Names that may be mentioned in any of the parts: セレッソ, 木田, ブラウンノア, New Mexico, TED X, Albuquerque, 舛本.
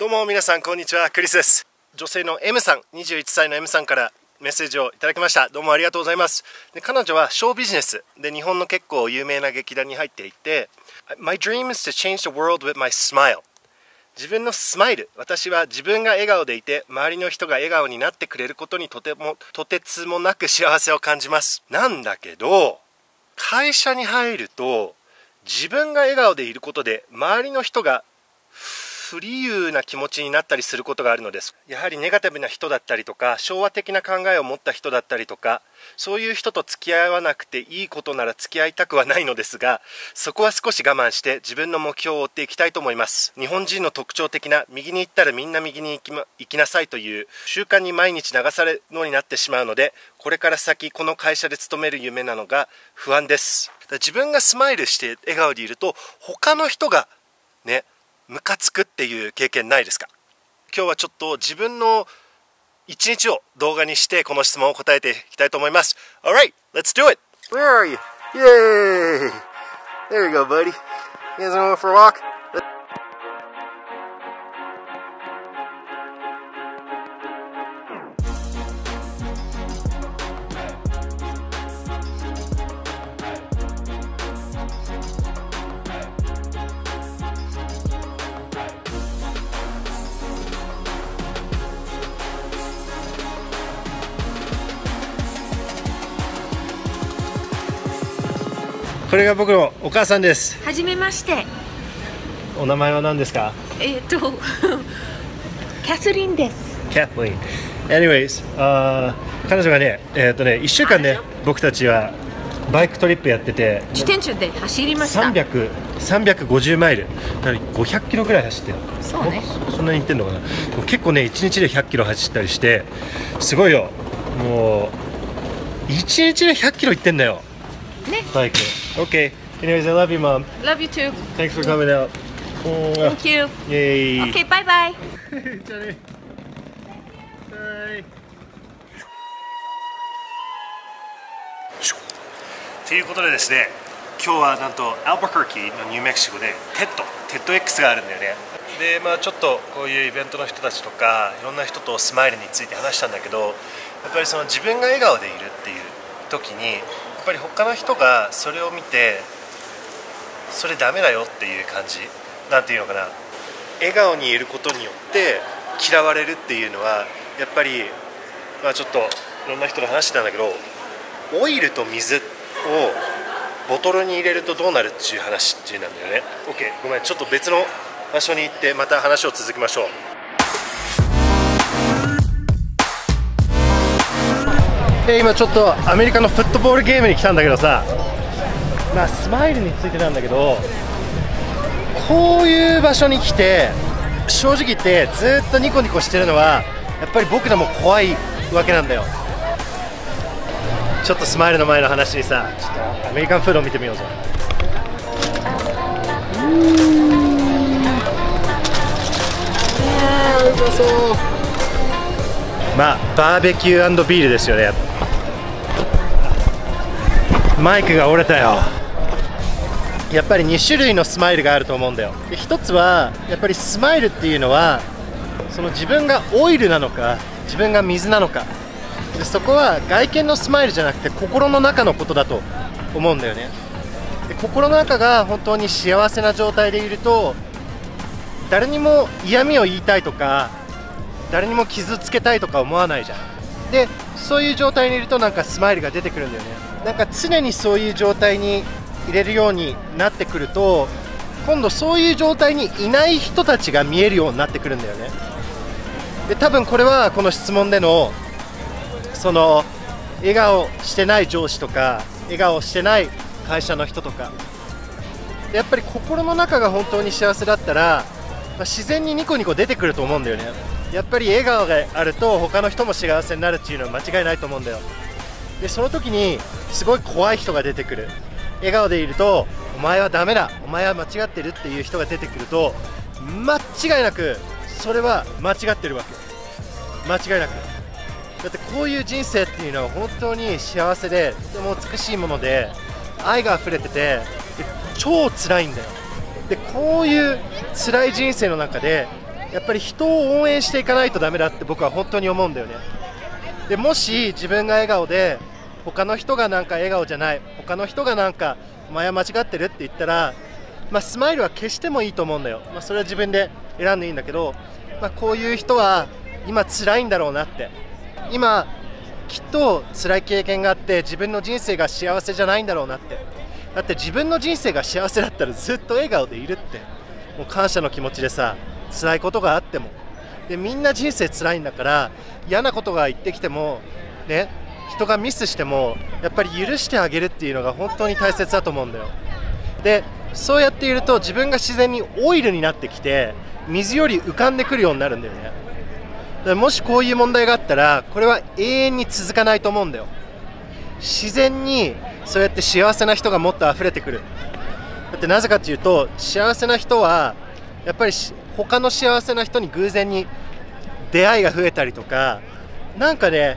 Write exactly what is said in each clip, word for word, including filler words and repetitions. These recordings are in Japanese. どうも皆さんこんにちは、クリスです。女性の M さん、にじゅういっさいの M さんからメッセージをいただきました。どうもありがとうございます。で、彼女はショービジネスで日本の結構有名な劇団に入っていて、 My dream is to change the world with my smile。 自分のスマイル、私は自分が笑顔でいて周りの人が笑顔になってくれることにとてもとてつもなく幸せを感じます。なんだけど会社に入ると自分が笑顔でいることで周りの人が不理由な気持ちになったりすることがあるのです。やはりネガティブな人だったりとか昭和的な考えを持った人だったりとか、そういう人と付き合わなくていいことなら付き合いたくはないのですが、そこは少し我慢して自分の目標を追っていきたいと思います。日本人の特徴的な右に行ったらみんな右に行き、ま、行きなさいという習慣に毎日流されるようになってしまうので、これから先この会社で勤める夢なのが不安です。自分がスマイルして笑顔でいると他の人がねムカつくっていう経験ないですか？今日はちょっと自分の一日を動画にしてこの質問を答えていきたいと思います。 Alright, let's do it! Where are you? Yay! There you go, buddy. You guys want to go for a walk?これが僕のお母さんです。はじめまして。お名前は何ですか？えっと、キャスリンです。キャスリン。Anyways、uh, 彼女がね、えっとね、いっしゅうかんね、僕たちはバイクトリップやってて、自転車で走りました。さんびゃく、さんびゃくごじゅうマイル、ごひゃくキロぐらい走ってる。そうね。そんなに行ってんのかな。結構ね、いちにちでひゃくキロ走ったりして、すごいよ。もういちにちでひゃくキロ行ってんだよ。ね。バイク。Okay. Anyways, I love you, mom. Love you too. Thanks for coming out. Thank you. Yay. Okay, bye bye. Johnny. Bye. ということでですね、今日はなんとアルバカーキーのニューメキシコでテッド、テッド X があるんだよね。で、まあちょっとこういうイベントの人たちとか、いろんな人とスマイルについて話したんだけど、やっぱりその自分が笑顔でいるっていう時に。やっぱり他の人がそれを見てそれダメだよっていう感じ、なんていうのかな、笑顔にいることによって嫌われるっていうのはやっぱり、まあ、ちょっといろんな人の話なんだけど、オイルと水をボトルに入れるとどうなるっていう話なんだよね。 OK、 ごめん、ちょっと別の場所に行ってまた話を続きましょう。今ちょっとアメリカのフットボールゲームに来たんだけどさ、まあ、スマイルについてなんだけど、こういう場所に来て正直言ってずっとニコニコしてるのはやっぱり僕らも怖いわけなんだよ。ちょっとスマイルの前の話にさ、ちょっとアメリカンフードを見てみようぞ。うまそう。まあバーベキュー&ビールですよね。マイクが折れたよ。やっぱりにしゅるいのスマイルがあると思うんだよ。で、ひとつはやっぱりスマイルっていうのはその自分がオイルなのか自分が水なのかで、そこは外見のスマイルじゃなくて心の中のことだと思うんだよね。で、心の中が本当に幸せな状態でいると誰にも嫌味を言いたいとか誰にも傷つけたいとか思わないじゃん。で、そういう状態にいるとなんかスマイルが出てくるんだよね。なんか常にそういう状態に入れるようになってくると、今度そういう状態にいない人たちが見えるようになってくるんだよね。で、多分これはこの質問でのその笑顔してない上司とか笑顔してない会社の人とか、やっぱり心の中が本当に幸せだったら、まあ、自然にニコニコ出てくると思うんだよね。やっぱり笑顔があると他の人も幸せになるっていうのは間違いないと思うんだよ。で、その時にすごい怖い人が出てくる。笑顔でいるとお前はダメだ、お前は間違ってるっていう人が出てくると、間違いなくそれは間違ってるわけ。間違いなくだってこういう人生っていうのは本当に幸せでとても美しいもので愛が溢れてて、で超辛いんだよ。で、こういう辛い人生の中でやっぱり人を応援していかないとダメだって僕は本当に思うんだよね。でもし自分が笑顔で他の人がなんか笑顔じゃない、他の人がなんかお前は間違ってるって言ったら、まあ、スマイルは消してもいいと思うんだよ、まあ、それは自分で選んでいいんだけど、まあ、こういう人は今辛いんだろうなって、今きっと辛い経験があって自分の人生が幸せじゃないんだろうなって、だって自分の人生が幸せだったらずっと笑顔でいるって、もう感謝の気持ちでさ、辛いことがあってもでみんな人生辛いんだから、嫌なことが言ってきてもね、人がミスしてもやっぱり許してあげるっていうのが本当に大切だと思うんだよ。でそうやっていると自分が自然にオイルになってきて水より浮かんでくるようになるんだよね。だからもしこういう問題があったらこれは永遠に続かないと思うんだよ。自然にそうやって幸せな人がもっと溢れてくる。だってなぜかというと幸せな人はやっぱり他の幸せな人に偶然に出会いが増えたりとか、なんかね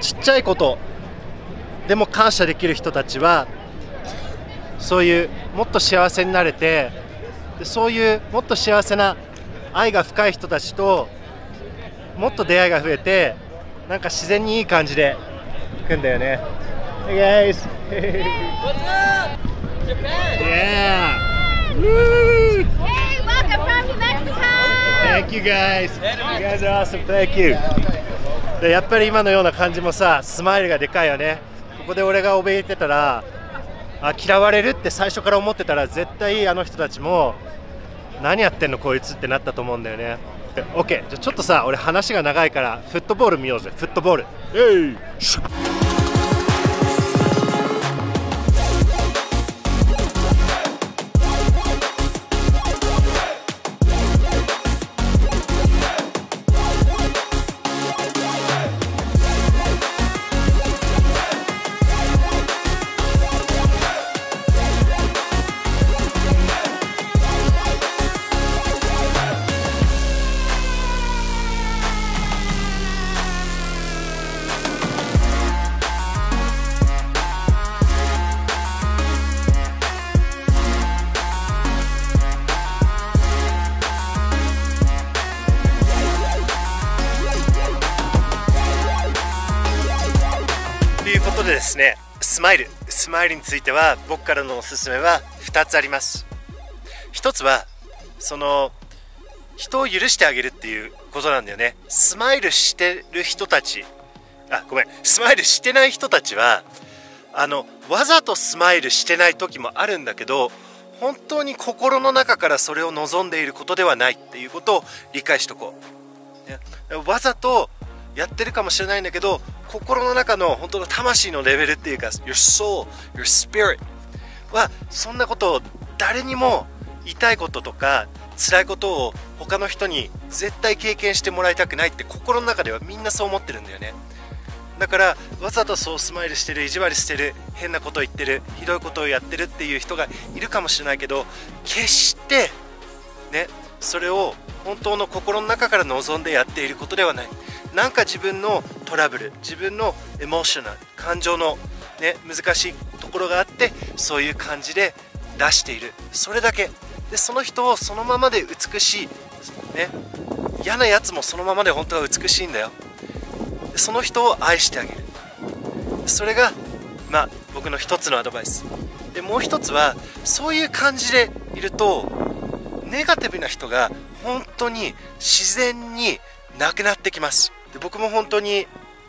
ちっちゃいことでも感謝できる人たちはそういうもっと幸せになれて、そういうもっと幸せな愛が深い人たちともっと出会いが増えて、なんか自然にいい感じでいくんだよね。Hey guys! What's up? Japan! Yeah! Woo! Hey, welcome from New Mexico! Thank you guys! You guys are awesome! Thank you! でやっぱり今のような感じもさ、スマイルがでかいよね。ここで俺が怯えてたら、あ、嫌われるって最初から思ってたら絶対あの人たちも何やってんのこいつってなったと思うんだよね。 OK、 じゃあちょっとさ俺話が長いからフットボール見ようぜ。フットボール、えいしょ。ということでですね、スマイルスマイルについては僕からのおすすめはふたつあります。ひとつはその人を許してあげるっていうことなんだよね。スマイルしてる人たち、あ、ごめん、スマイルしてない人たちはあのわざとスマイルしてない時もあるんだけど、本当に心の中からそれを望んでいることではないっていうことを理解しとこう。わざとやってるかもしれないんだけど、心の中の本当の魂のレベルっていうか your soul, your spirit はそんなことを誰にも、痛いこととか辛いことを他の人に絶対経験してもらいたくないって心の中ではみんなそう思ってるんだよね。だからわざとそうスマイルしてる、意地悪してる、変なこと言ってる、ひどいことをやってるっていう人がいるかもしれないけど、決してねそれを本当の心の中から望んでやっていることではない。なんか自分のトラブル、自分のエモーショナル、感情の、ね、難しいところがあってそういう感じで出している、それだけでその人をそのままで美しい、ね、嫌なやつもそのままで本当は美しいんだよ。その人を愛してあげる、それが、まあ、僕の一つのアドバイスで、もう一つはそういう感じでいるとネガティブな人が本当に自然になくなってきます。で僕も本当に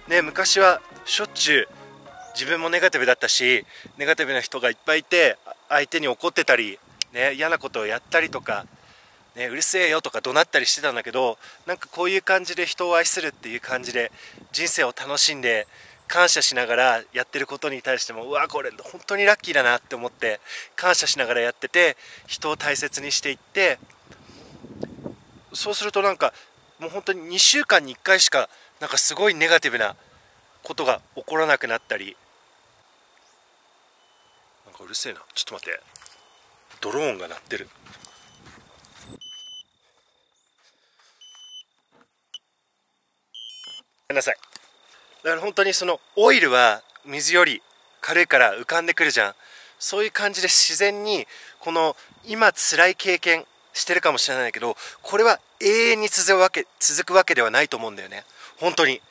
ね、昔はしょっちゅう自分もネガティブだったし、ネガティブな人がいっぱいいて相手に怒ってたり、ね、嫌なことをやったりとか、ね、うるせえよとか怒鳴ったりしてたんだけど、なんかこういう感じで人を愛するっていう感じで人生を楽しんで感謝しながらやってることに対しても、うわこれ本当にラッキーだなって思って感謝しながらやってて、人を大切にしていって、そうするとなんかもう本当ににしゅうかんにいっかいしかなんかすごいネガティブなことが起こらなくなったり。なんかうるせえな、ちょっと待って、ドローンが鳴ってる。ごめんなさい。だから本当にそのオイルは水より軽いから浮かんでくるじゃん。そういう感じで自然にこの今辛い経験、してるかもしれないけど、これは永遠に続くわけ、続くわけではないと思うんだよね、本当に。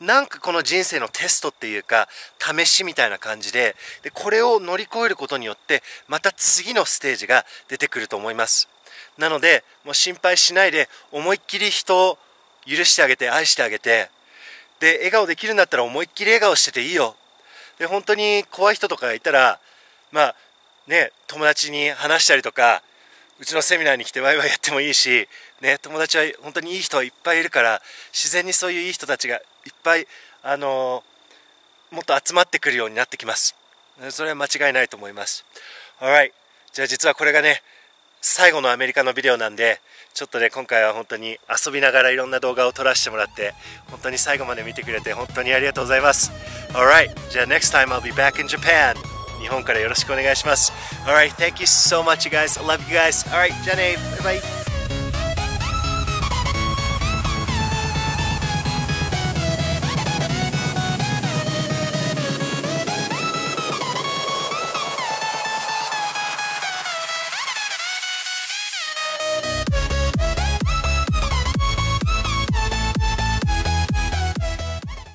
なんかこの人生のテストっていうか試しみたいな感じ で, でこれを乗り越えることによってまた次のステージが出てくると思います。なのでもう心配しないで、思いっきり人を許してあげて、愛してあげて、で笑顔できるんだったら思いっきり笑顔してていいよ。で本当に怖い人とかいたら、まあね、友達に話したりとか、うちのセミナーに来てワイワイやってもいいし、ね、友達は本当にいい人はいっぱいいるから、自然にそういういい人たちがいっぱい、あのー、もっと集まってくるようになってきます。それは間違いないと思います。Alright、じゃあ実はこれがね、最後のアメリカのビデオなんで、ちょっとね、今回は本当に遊びながらいろんな動画を撮らせてもらって、本当に最後まで見てくれて本当にありがとうございます。Alright、じゃあ next time I'll be back in Japan。日本からよろしくお願いします。Alright、thank you so much you guys. I love you guys. Alright、じゃあね、バイバイ。